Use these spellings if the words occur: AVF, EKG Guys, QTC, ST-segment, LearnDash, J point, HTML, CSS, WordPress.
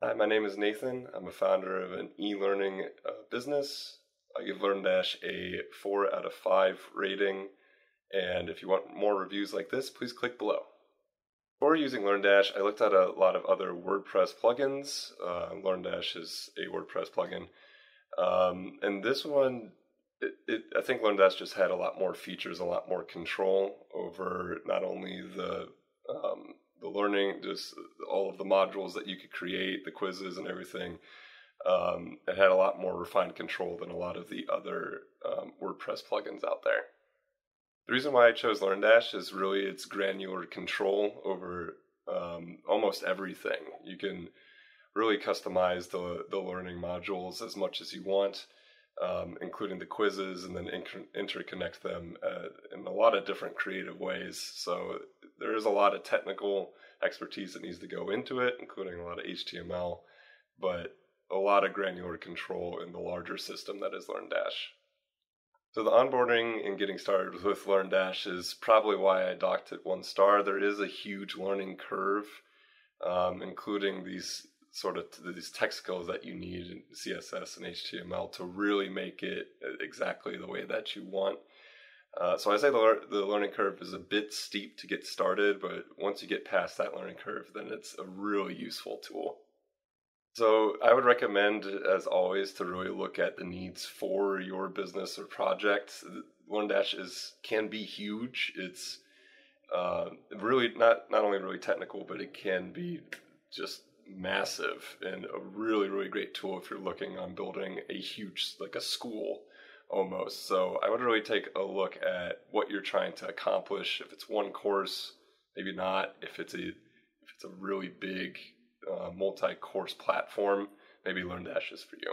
Hi, my name is Nathan. I'm a founder of an e-learning business. I give LearnDash a 4 out of 5 rating, and if you want more reviews like this, please click below. Before using LearnDash, I looked at a lot of other WordPress plugins. LearnDash is a WordPress plugin, and this one, I think LearnDash just had a lot more features, a lot more control over not only the learning, just all of the modules that you could create, the quizzes and everything. It had a lot more refined control than a lot of the other WordPress plugins out there. The reason why I chose LearnDash is really its granular control over almost everything. You can really customize the learning modules as much as you want, including the quizzes, and then interconnect them in a lot of different creative ways. So there is a lot of technical expertise that needs to go into it, including a lot of HTML, but a lot of granular control in the larger system that is LearnDash. So the onboarding and getting started with LearnDash is probably why I docked it 1 star. There is a huge learning curve, including these tech skills that you need in CSS and HTML to really make it exactly the way that you want. So I say the learning curve is a bit steep to get started, but once you get past that learning curve, then it's a really useful tool. So I would recommend, as always, to really look at the needs for your business or project. LearnDash can be huge. It's really not only really technical, but it can be just massive and a really, really great tool if you're looking on building a huge, like a school almost. So I would really take a look at what you're trying to accomplish. If it's one course, maybe not. If it's a really big multi-course platform, maybe LearnDash is for you.